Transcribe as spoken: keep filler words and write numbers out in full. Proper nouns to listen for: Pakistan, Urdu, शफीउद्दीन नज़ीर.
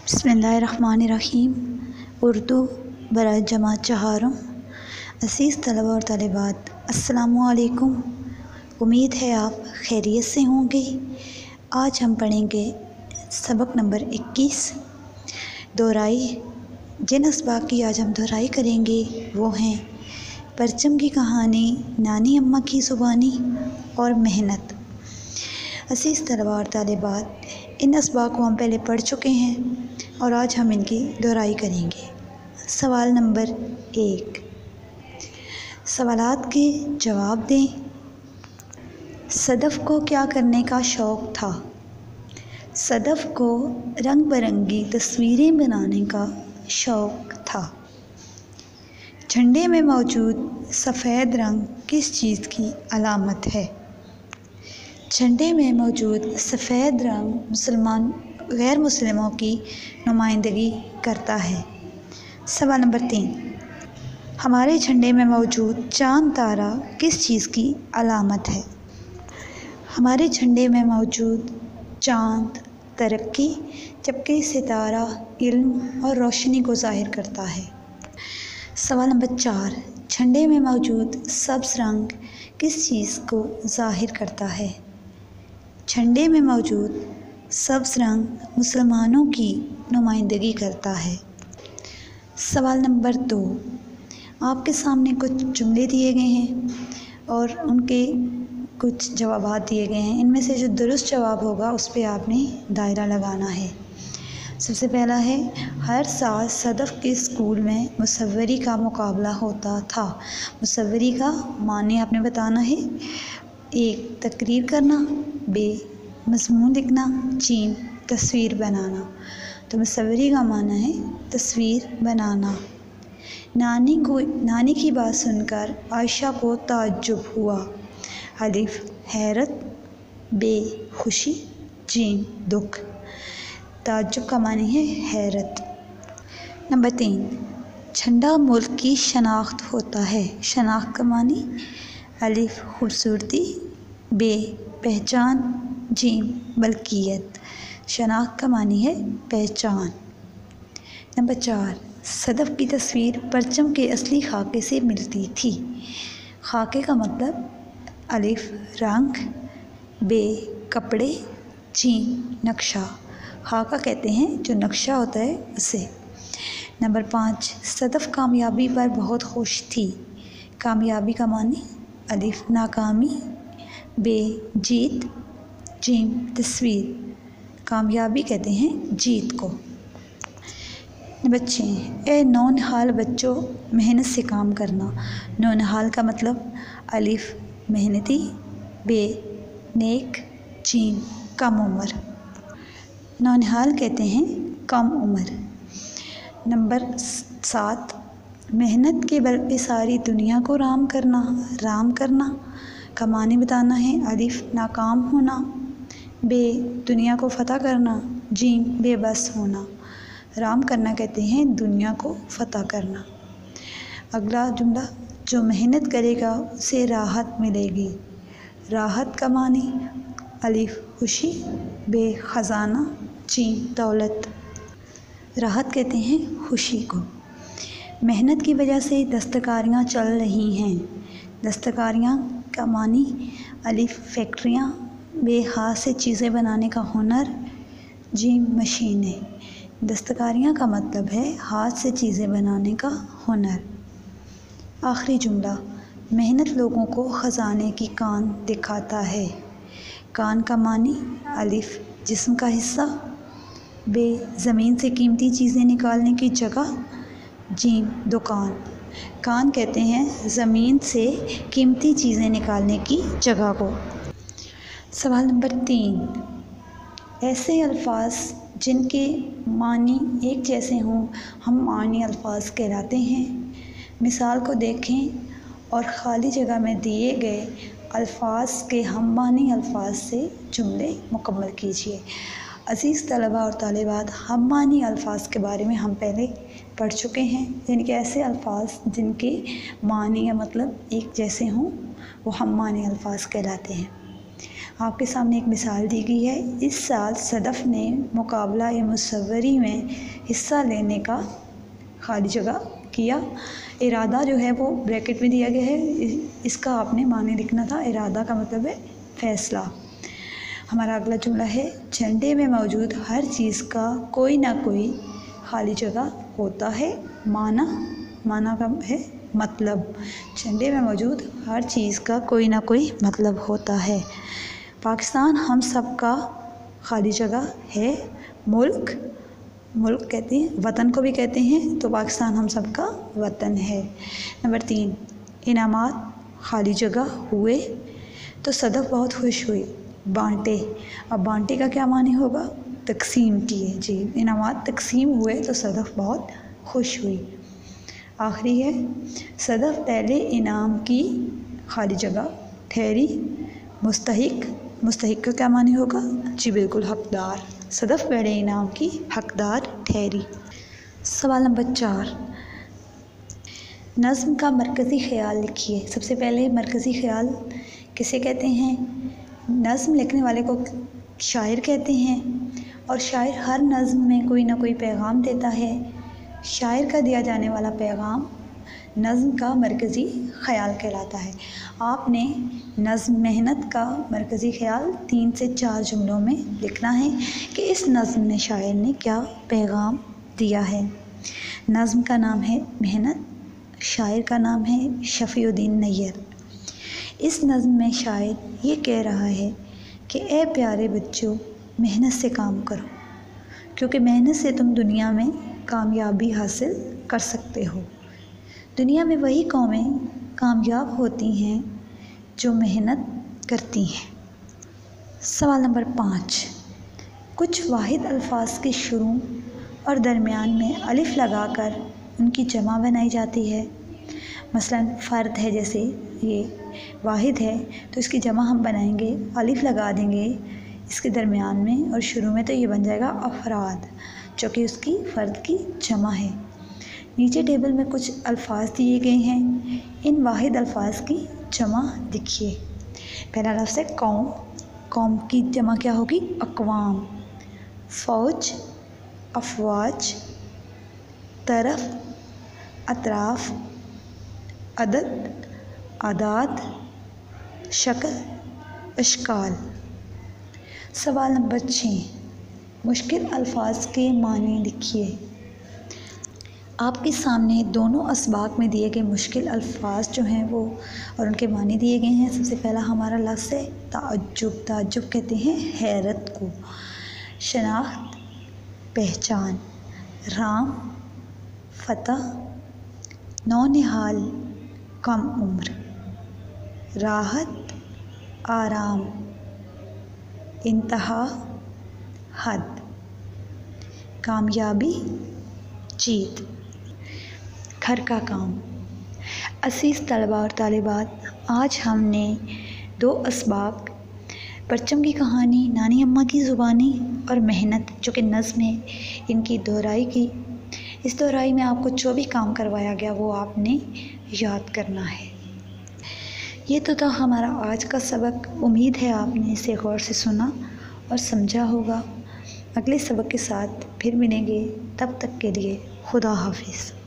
बिस्मिल्लाहिर्रहमानिर्रहीम। उर्दू बराए जमात चहारों असीज़ तलबा और तलबात, अस्सलामुअलैकुम। उम्मीद है आप खैरियत से होंगे। आज हम पढ़ेंगे सबक नंबर इक्कीस, दोहराई। जिन इसबाक़ की आज हम दोहराई करेंगे वो हैं परचम की कहानी, नानी अम्मा की ज़ुबानी और मेहनत। असीज़ तलबा और तलबात, इन इसबाक़ को हम पहले पढ़ चुके हैं और आज हम इनकी दोहराई करेंगे। सवाल नंबर एक, सवालात के जवाब दें। सदफ़ को क्या करने का शौक़ था? सदफ़ को रंग बिरंगी तस्वीरें बनाने का शौक़ था। झंडे में मौजूद सफ़ेद रंग किस चीज़ की अलामत है? झंडे में मौजूद सफ़ेद रंग मुसलमान गैर मुसलमानों की नुमाइंदगी करता है। सवाल नंबर तीन, हमारे झंडे में मौजूद चाँद तारा किस चीज़ की अलामत है? हमारे झंडे में मौजूद चाँद तरक्की जबकि सितारा इल्म और रोशनी को ज़ाहिर करता है। सवाल नंबर चार, झंडे में मौजूद सब्ज़ रंग किस चीज़ को ज़ाहिर करता है? झंडे में मौजूद सब्ज़ रंग मुसलमानों की नुमाइंदगी करता है। सवाल नंबर दो, आपके सामने कुछ जुमले दिए गए हैं और उनके कुछ जवाब दिए गए हैं। इनमें से जो दुरुस्त जवाब होगा उस पर आपने दायरा लगाना है। सबसे पहला है, हर साल सदफ़ के स्कूल में मुसव्वरी का मुकाबला होता था। मुसव्वरी का माने आपने बताना है। एक, तकरीर करना। बे, मजमून लिखना। चीन, तस्वीर बनाना। तो मुसव्वरी का माना है तस्वीर बनाना। नानी को नानी की बात सुनकर आयशा को ताज्जुब हुआ। अलिफ, हैरत। बे, खुशी। चीन, दुख। ताज्जुब का मानी है हैरत। नंबर तीन, झंडा मुल्क की शनाख्त होता है। शनाख्त का मानी अलिफ, खूबसूरती। बे, पहचान। जीम, बल्कियत। शनाख्त का मानी है पहचान। नंबर चार, सदफ़ की तस्वीर परचम के असली खाके से मिलती थी। खाके का मतलब अलिफ, रंग। बे, कपड़े। जीम, नक्शा। खाका कहते हैं जो नक्शा होता है उसे। नंबर पाँच, सदफ़ कामयाबी पर बहुत खुश थी। कामयाबी का मानी अलिफ, नाकामी। बे, जीत। जीम, तस्वीर। कामयाबी कहते हैं जीत को। बच्चे, ए नौनहाल बच्चों, मेहनत से काम करना। नौनहाल का मतलब अलिफ, मेहनती। बे, नेक। जीम, कम उम्र। नौनिहाल कहते हैं कम उम्र। नंबर सात, मेहनत के बल पे सारी दुनिया को राम करना। राम करना का मानी बताना है अलिफ, नाकाम होना। बे, दुनिया को फतह करना। जीम, बेबस होना। राम करना कहते हैं दुनिया को फतह करना। अगला जुमला, जो मेहनत करेगा उसे राहत मिलेगी। राहत का मानी अलिफ, खुशी। बे, ख़ज़ाना। चीन, दौलत। राहत कहते हैं खुशी को। मेहनत की वजह से दस्तकारियाँ चल रही हैं। दस्तकारियाँ का मानी अलिफ, फैक्ट्रियाँ। बे, हाथ से चीज़ें बनाने का हुनर। जीम, मशीनें। दस्तकारियाँ का मतलब है हाथ से चीज़ें बनाने का हुनर। आखिरी जुमला, मेहनत लोगों को ख़ज़ाने की कान दिखाता है। कान का मानी अलिफ, जिस्म का हिस्सा। बे, ज़मीन से कीमती चीज़ें निकालने की जगह। जीम, दुकान। कान कहते हैं ज़मीन से कीमती चीज़ें निकालने की जगह को। सवाल नंबर तीन, ऐसे अल्फाज जिनके मानी एक जैसे हों हम मानी अल्फाज कहलाते हैं। मिसाल को देखें और खाली जगह में दिए गए अल्फाज के हम मानी अल्फाज से जुमले मुकम्मल कीजिए। अज़ीज़ तलबा और तालिबात, हम मानी अल्फाज के बारे में हम पहले पढ़ चुके हैं, यानी कि ऐसे अल्फाज जिनके मानी या मतलब एक जैसे हों वो हम मानी अल्फाज कहलाते हैं। आपके सामने एक मिसाल दी गई है। इस साल सदफ़ ने मुकाबला मुसव्वरी में हिस्सा लेने का खाली जगह किया। इरादा जो है वो ब्रैकेट में दिया गया है, इसका आपने माने लिखना था। इरादा का मतलब है फ़ैसला। हमारा अगला जुमला है, झंडे में मौजूद हर चीज़ का कोई ना कोई खाली जगह होता है। माना, माना का है मतलब, झंडे में मौजूद हर चीज़ का कोई ना कोई मतलब होता है। पाकिस्तान हम सब का खाली जगह है। मुल्क, मुल्क कहते हैं, वतन को भी कहते हैं, तो पाकिस्तान हम सब का वतन है। नंबर तीन, इनामात खाली जगह हुए तो सदफ़ बहुत खुश हुई। बांटे, अब बांटे का क्या माने होगा? तकसीम किए। जी, इनामात तकसीम हुए तो सदफ़ बहुत खुश हुई। आखिरी है, सदफ़ पहले इनाम की खाली जगह ठहरी। मुस्तहिक, मुस्तहिक का क्या माने होगा? जी बिल्कुल, हकदार। सदफ़ पहले इनाम की हकदार ठहरी। सवाल नंबर चार, नज़म का मरकज़ी ख्याल लिखिए। सबसे पहले मरकज़ी ख्याल किसे कहते हैं? नज़म लिखने वाले को शायर कहते हैं, और शायर हर नज़म में कोई ना कोई पैगाम देता है। शायर का दिया जाने वाला पैगाम नज़म का मरकज़ी ख्याल कहलाता है। आपने नज़म मेहनत का मरकज़ी ख्याल तीन से चार जुमलों में लिखना है कि इस नज़म में शायर ने क्या पैगाम दिया है। नज़म का नाम है मेहनत, शायर का नाम है शफीउद्दीन नज़ीर। इस नज़म में शायर ये कह रहा है कि ए प्यारे बच्चों, मेहनत से काम करो, क्योंकि मेहनत से तुम दुनिया में कामयाबी हासिल कर सकते हो। दुनिया में वही कौमें कामयाब होती हैं जो मेहनत करती हैं। सवाल नंबर पाँच, कुछ वाहिद अल्फाज के शुरू और दरमियान में अलिफ़ लगाकर उनकी जमा बनाई जाती है। मसलन फ़र्द है, जैसे ये वाहिद है, तो इसकी जमा हम बनाएंगे, अलिफ़ लगा देंगे इसके दरमियान में और शुरू में, तो ये बन जाएगा अफराद, जो कि उसकी फ़र्द की जमा है। नीचे टेबल में कुछ अल्फाज दिए गए हैं, इन वाहिद अल्फाज की जमा लिखिए। पहला लफ्ज़ है कौम, कौम की जमा क्या होगी? अक़वाम। फ़ौज, अफवाज। तरफ, अतराफ। अदद, आदाद। शक्ल, अशकाल। सवाल नंबर छः, मुश्किल अल्फाज के माने लिखिए। आपके सामने दोनों असबाक में दिए गए मुश्किल अल्फाज जो हैं वो और उनके माने दिए गए हैं। सबसे पहला हमारा लफ्ज़ है ताज्जुब, ताज्जुब कहते हैं हैरत को। शनाख्त, पहचान। राम, फतह। नौनिहाल, कम उम्र। राहत, आराम। इंतहा, हद। कामयाबी, जीत। घर का काम। असीस तलबा और तालिबात, आज हमने दो असबाक, परचम की कहानी, नानी अम्मा की ज़ुबानी और मेहनत, जो कि नज़म है, इनकी दोहराई की। इस दोहराई में आपको जो भी काम करवाया गया वो आपने याद करना है। ये तो था हमारा आज का सबक। उम्मीद है आपने इसे गौर से सुना और समझा होगा। अगले सबक के साथ फिर मिलेंगे, तब तक के लिए खुदा हाफिज़।